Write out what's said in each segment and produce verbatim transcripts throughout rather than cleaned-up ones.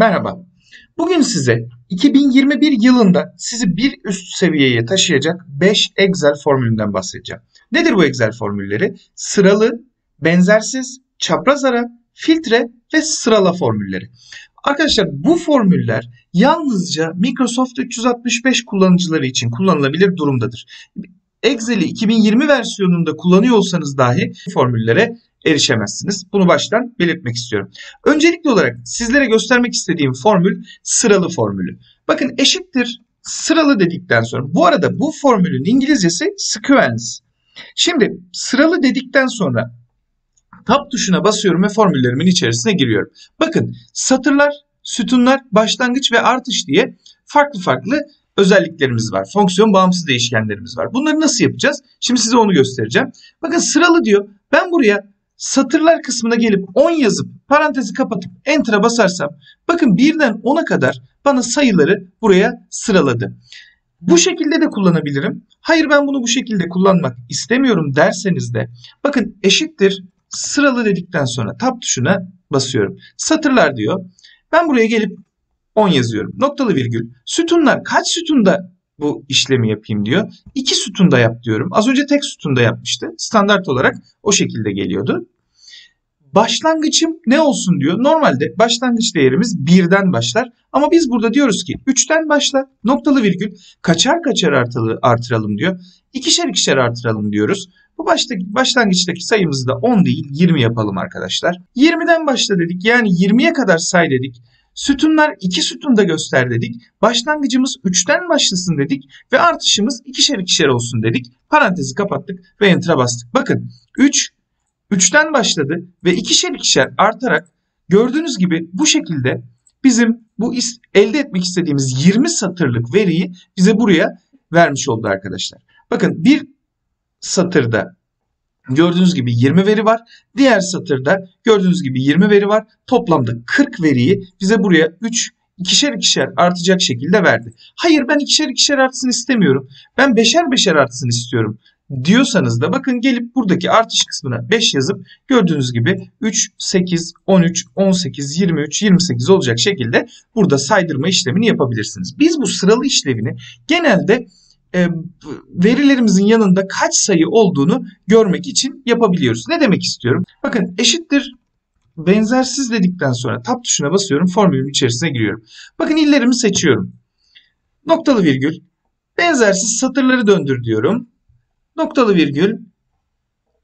Merhaba. Bugün size iki bin yirmi bir yılında sizi bir üst seviyeye taşıyacak beş Excel formülünden bahsedeceğim. Nedir bu Excel formülleri? Sıralı, benzersiz, çapraz ara, filtre ve sırala formülleri. Arkadaşlar bu formüller yalnızca Microsoft üç yüz altmış beş kullanıcıları için kullanılabilir durumdadır. Excel'i iki bin yirmi versiyonunda kullanıyorsanız dahi formüllere erişemezsiniz. Bunu baştan belirtmek istiyorum. Öncelikli olarak sizlere göstermek istediğim formül sıralı formülü. Bakın eşittir sıralı dedikten sonra, bu arada bu formülün İngilizcesi sequence. Şimdi sıralı dedikten sonra tab tuşuna basıyorum ve formüllerimin içerisine giriyorum. Bakın satırlar, sütunlar, başlangıç ve artış diye farklı farklı özelliklerimiz var. Fonksiyon bağımsız değişkenlerimiz var. Bunları nasıl yapacağız? Şimdi size onu göstereceğim. Bakın sıralı diyor. Ben buraya satırlar kısmına gelip on yazıp parantezi kapatıp enter'a basarsam bakın birden ona kadar bana sayıları buraya sıraladı. Bu şekilde de kullanabilirim. Hayır ben bunu bu şekilde kullanmak istemiyorum derseniz de bakın eşittir sıralı dedikten sonra tab tuşuna basıyorum. Satırlar diyor. Ben buraya gelip on yazıyorum. Noktalı virgül. Sütunlar kaç sütunda bu işlemi yapayım diyor. İki sütunda yap diyorum. Az önce tek sütunda yapmıştı. Standart olarak o şekilde geliyordu. Başlangıçım ne olsun diyor. Normalde başlangıç değerimiz birden başlar. Ama biz burada diyoruz ki üçten başla. Noktalı virgül. Kaçar kaçar artıralım diyor. İkişer ikişer artıralım diyoruz. Bu baştaki, başlangıçtaki sayımızı da on değil yirmi yapalım arkadaşlar. yirmiden başla dedik. Yani yirmiye kadar say dedik. Sütunlar iki sütunda göster dedik. Başlangıcımız üçten başlasın dedik. Ve artışımız ikişer ikişer olsun dedik. Parantezi kapattık ve enter'a bastık. Bakın üç, üçten başladı ve ikişer ikişer artarak gördüğünüz gibi bu şekilde bizim bu elde etmek istediğimiz yirmi satırlık veriyi bize buraya vermiş oldu arkadaşlar. Bakın bir satırda gördüğünüz gibi yirmi veri var. Diğer satırda gördüğünüz gibi yirmi veri var. Toplamda kırk veriyi bize buraya üç ikişer ikişer artacak şekilde verdi. Hayır ben ikişer ikişer artsın istemiyorum. Ben beşer beşer artsın istiyorum diyorsanız da bakın gelip buradaki artış kısmına beş yazıp gördüğünüz gibi üç, sekiz, on üç, on sekiz, yirmi üç, yirmi sekiz olacak şekilde burada saydırma işlemini yapabilirsiniz. Biz bu sıralı işlevini genelde verilerimizin yanında kaç sayı olduğunu görmek için yapabiliyoruz. Ne demek istiyorum? Bakın eşittir benzersiz dedikten sonra tab tuşuna basıyorum. Formülün içerisine giriyorum. Bakın illerimi seçiyorum. Noktalı virgül benzersiz satırları döndür diyorum. Noktalı virgül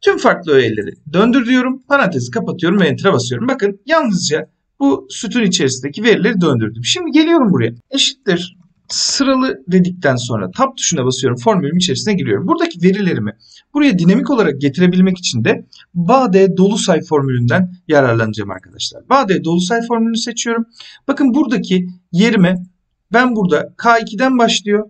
tüm farklı öğeleri döndür diyorum. Parantezi kapatıyorum ve enter'a basıyorum. Bakın yalnızca bu sütun içerisindeki verileri döndürdüm. Şimdi geliyorum buraya. Eşittir sıralı dedikten sonra tab tuşuna basıyorum. Formülüm içerisine giriyorum. Buradaki verilerimi buraya dinamik olarak getirebilmek için de Bade dolu say formülünden yararlanacağım arkadaşlar. Bade dolu say formülünü seçiyorum. Bakın buradaki yerime ben burada K iki'den başlıyor.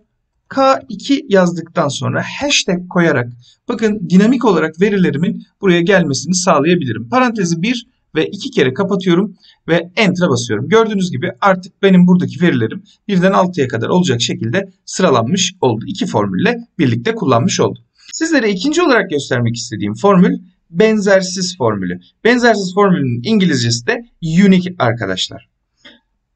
K iki yazdıktan sonra hashtag koyarak bakın dinamik olarak verilerimin buraya gelmesini sağlayabilirim. Parantezi bir ve iki kere kapatıyorum ve enter'a basıyorum. Gördüğünüz gibi artık benim buradaki verilerim birden altıya kadar olacak şekilde sıralanmış oldu. İki formülle birlikte kullanmış oldum. Sizlere ikinci olarak göstermek istediğim formül benzersiz formülü. Benzersiz formülünün İngilizcesi de unique arkadaşlar.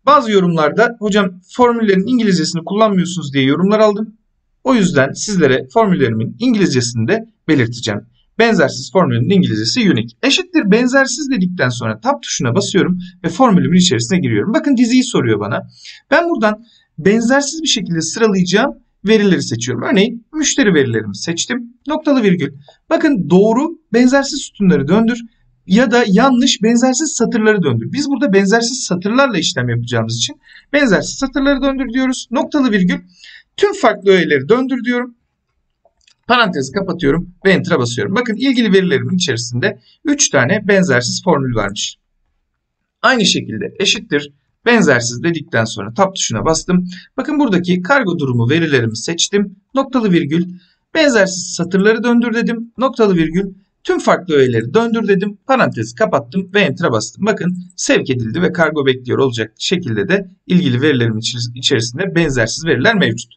Bazı yorumlarda hocam formüllerin İngilizcesini kullanmıyorsunuz diye yorumlar aldım. O yüzden sizlere formüllerimin İngilizcesini de belirteceğim. Benzersiz formülün İngilizcesi unique. Eşittir benzersiz dedikten sonra tab tuşuna basıyorum ve formülümün içerisine giriyorum. Bakın diziyi soruyor bana. Ben buradan benzersiz bir şekilde sıralayacağım verileri seçiyorum. Örneğin müşteri verilerimi seçtim. Noktalı virgül. Bakın doğru benzersiz sütunları döndür ya da yanlış benzersiz satırları döndür. Biz burada benzersiz satırlarla işlem yapacağımız için benzersiz satırları döndür diyoruz. Noktalı virgül. Tüm farklı öğeleri döndür diyorum. Parantezi kapatıyorum ve enter'a basıyorum. Bakın ilgili verilerimin içerisinde üç tane benzersiz formül varmış. Aynı şekilde eşittir benzersiz dedikten sonra tab tuşuna bastım. Bakın buradaki kargo durumu verilerimi seçtim. Noktalı virgül benzersiz satırları döndür dedim. Noktalı virgül tüm farklı öğeleri döndür dedim. Parantezi kapattım ve enter'a bastım. Bakın sevk edildi ve kargo bekliyor olacak şekilde de ilgili verilerimin içerisinde benzersiz veriler mevcut.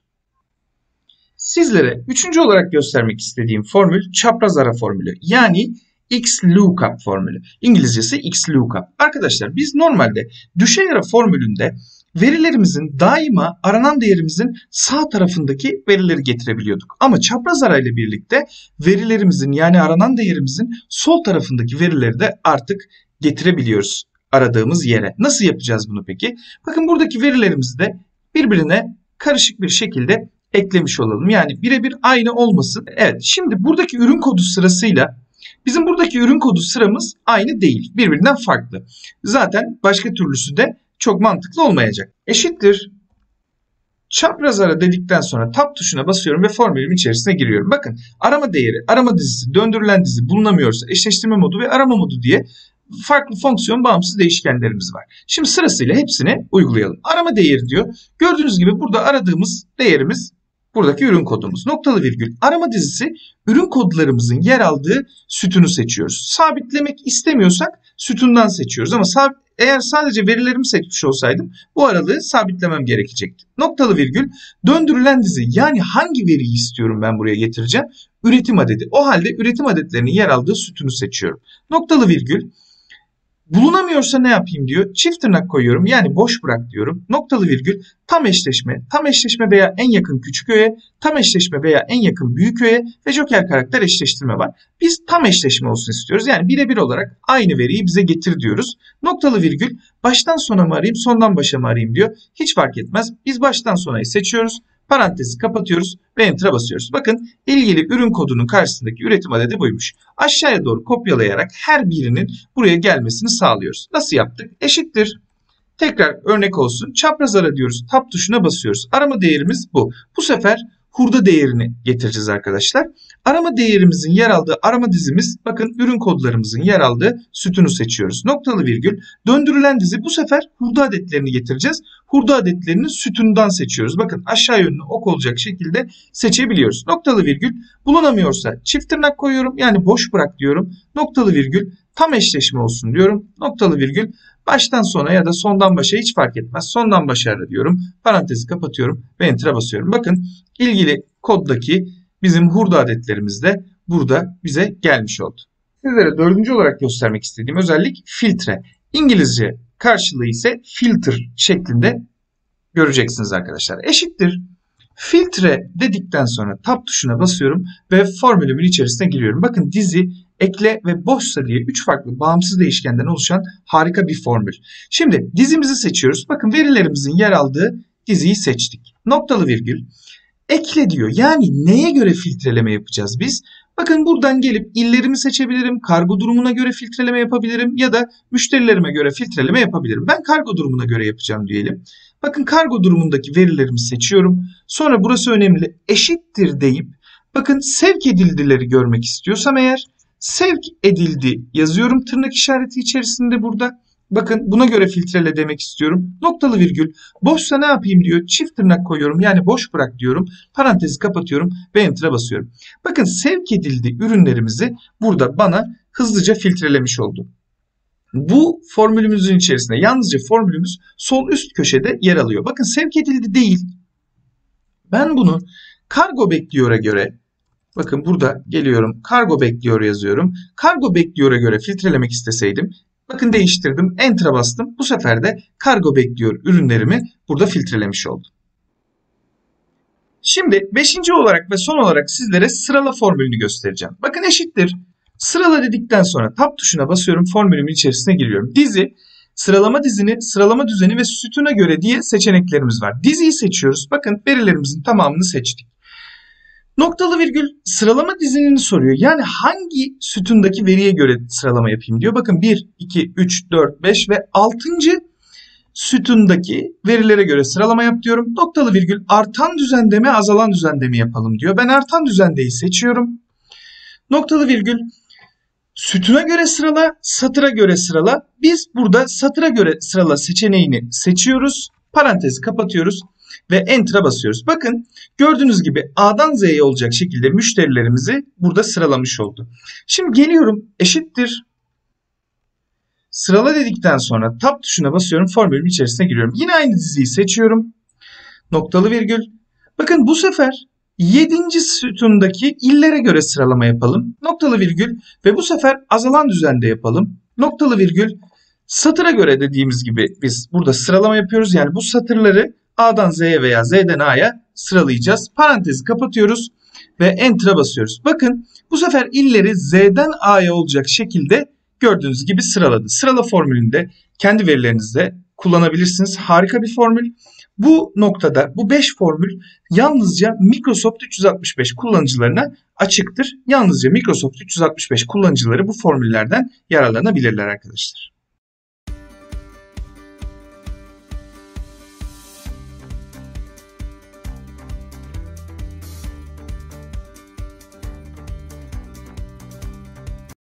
Sizlere üçüncü olarak göstermek istediğim formül çapraz ara formülü. Yani Xlookup formülü. İngilizcesi Xlookup. Arkadaşlar biz normalde düşey ara formülünde verilerimizin daima aranan değerimizin sağ tarafındaki verileri getirebiliyorduk. Ama çapraz arayla birlikte verilerimizin yani aranan değerimizin sol tarafındaki verileri de artık getirebiliyoruz aradığımız yere. Nasıl yapacağız bunu peki? Bakın buradaki verilerimizi de birbirine karışık bir şekilde eklemiş olalım. Yani birebir aynı olmasın. Evet, şimdi buradaki ürün kodu sırasıyla bizim buradaki ürün kodu sıramız aynı değil. Birbirinden farklı. Zaten başka türlüsü de çok mantıklı olmayacak. Eşittir. Çapraz ara dedikten sonra tab tuşuna basıyorum ve formülümün içerisine giriyorum. Bakın arama değeri, arama dizisi, döndürülen dizi bulunamıyorsa eşleştirme modu ve arama modu diye farklı fonksiyon bağımsız değişkenlerimiz var. Şimdi sırasıyla hepsini uygulayalım. Arama değeri diyor. Gördüğünüz gibi burada aradığımız değerimiz buradaki ürün kodumuz. Noktalı virgül. Arama dizisi ürün kodlarımızın yer aldığı sütunu seçiyoruz. Sabitlemek istemiyorsak sütundan seçiyoruz ama sabit Eğer sadece verilerimi seçmiş olsaydım bu aralığı sabitlemem gerekecekti. Noktalı virgül döndürülen dizi yani hangi veriyi istiyorum ben buraya getireceğim? Üretim adedi. O halde üretim adetlerinin yer aldığı sütunu seçiyorum. Noktalı virgül bulunamıyorsa ne yapayım diyor. Çift tırnak koyuyorum yani boş bırak diyorum. Noktalı virgül tam eşleşme, tam eşleşme veya en yakın küçük öğe, tam eşleşme veya en yakın büyük öğe ve joker karakter eşleştirme var. Biz tam eşleşme olsun istiyoruz. Yani birebir olarak aynı veriyi bize getir diyoruz. Noktalı virgül baştan sona mı arayayım, sondan başa mı arayayım diyor. Hiç fark etmez. Biz baştan sonayı seçiyoruz. Parantezi kapatıyoruz ve enter'a basıyoruz. Bakın ilgili ürün kodunun karşısındaki üretim adedi buymuş. Aşağıya doğru kopyalayarak her birinin buraya gelmesini sağlıyoruz. Nasıl yaptık? Eşittir. Tekrar örnek olsun. Çapraz ara diyoruz. Tab tuşuna basıyoruz. Arama değerimiz bu. Bu sefer hurda değerini getireceğiz arkadaşlar. Arama değerimizin yer aldığı arama dizimiz bakın ürün kodlarımızın yer aldığı sütunu seçiyoruz. Noktalı virgül döndürülen dizi bu sefer hurda adetlerini getireceğiz. Hurda adetlerini sütundan seçiyoruz. Bakın aşağı yönlü ok olacak şekilde seçebiliyoruz. Noktalı virgül bulunamıyorsa çift tırnak koyuyorum yani boş bırak diyorum. Noktalı virgül tam eşleşme olsun diyorum. Noktalı virgül baştan sona ya da sondan başa hiç fark etmez. Sondan başa ara diyorum. Parantezi kapatıyorum ve enter'a basıyorum. Bakın ilgili koddaki bizim hurda adetlerimiz de burada bize gelmiş oldu. Sizlere dördüncü olarak göstermek istediğim özellik filtre. İngilizce karşılığı ise filter şeklinde göreceksiniz arkadaşlar. Eşittir. Filtre dedikten sonra tab tuşuna basıyorum ve formülümün içerisine giriyorum. Bakın dizi, ekle ve boşsa diye üç farklı bağımsız değişkenden oluşan harika bir formül. Şimdi dizimizi seçiyoruz. Bakın verilerimizin yer aldığı diziyi seçtik. Noktalı virgül. Ekle diyor. Yani neye göre filtreleme yapacağız biz? Bakın buradan gelip illerimi seçebilirim, kargo durumuna göre filtreleme yapabilirim ya da müşterilerime göre filtreleme yapabilirim. Ben kargo durumuna göre yapacağım diyelim. Bakın kargo durumundaki verilerimi seçiyorum. Sonra burası önemli eşittir deyip bakın sevk edildileri görmek istiyorsam eğer sevk edildi yazıyorum tırnak işareti içerisinde burada. Bakın buna göre filtrele demek istiyorum. Noktalı virgül boşsa ne yapayım diyor. Çift tırnak koyuyorum yani boş bırak diyorum. Parantezi kapatıyorum ve enter'a basıyorum. Bakın sevk edildi ürünlerimizi burada bana hızlıca filtrelemiş oldu. Bu formülümüzün içerisinde yalnızca formülümüz sol üst köşede yer alıyor. Bakın sevk edildi değil. Ben bunu kargo bekliyora göre bakın burada geliyorum kargo bekliyor yazıyorum. Kargo bekliyora göre filtrelemek isteseydim. Bakın değiştirdim. Enter'a bastım. Bu sefer de kargo bekliyor ürünlerimi burada filtrelemiş oldum. Şimdi beşinci olarak ve son olarak sizlere sırala formülünü göstereceğim. Bakın eşittir. Sırala dedikten sonra tab tuşuna basıyorum. Formülümün içerisine giriyorum. Dizi, sıralama dizini, sıralama düzeni ve sütuna göre diye seçeneklerimiz var. Diziyi seçiyoruz. Bakın verilerimizin tamamını seçtik. Noktalı virgül sıralama dizinini soruyor. Yani hangi sütundaki veriye göre sıralama yapayım diyor. Bakın bir, iki, üç, dört, beş ve altıncı sütundaki verilere göre sıralama yap diyorum. Noktalı virgül artan düzende mi azalan düzende mi yapalım diyor. Ben artan düzendeyi seçiyorum. Noktalı virgül sütuna göre sırala, satıra göre sırala. Biz burada satıra göre sırala seçeneğini seçiyoruz. Parantezi kapatıyoruz. Ve enter'a basıyoruz. Bakın gördüğünüz gibi A'dan Z'ye olacak şekilde müşterilerimizi burada sıralamış oldu. Şimdi geliyorum eşittir. Sırala dedikten sonra tab tuşuna basıyorum. Formülün içerisine giriyorum. Yine aynı diziyi seçiyorum. Noktalı virgül. Bakın bu sefer yedinci sütundaki illere göre sıralama yapalım. Noktalı virgül ve bu sefer azalan düzende yapalım. Noktalı virgül satıra göre dediğimiz gibi biz burada sıralama yapıyoruz. Yani bu satırları A'dan Z'ye veya Z'den A'ya sıralayacağız. Parantezi kapatıyoruz ve Enter'a basıyoruz. Bakın bu sefer illeri Z'den A'ya olacak şekilde gördüğünüz gibi sıraladı. Sırala formülünü de kendi verilerinizde kullanabilirsiniz. Harika bir formül. Bu noktada bu beş formül yalnızca Microsoft üç yüz altmış beş kullanıcılarına açıktır. Yalnızca Microsoft üç yüz altmış beş kullanıcıları bu formüllerden yararlanabilirler arkadaşlar.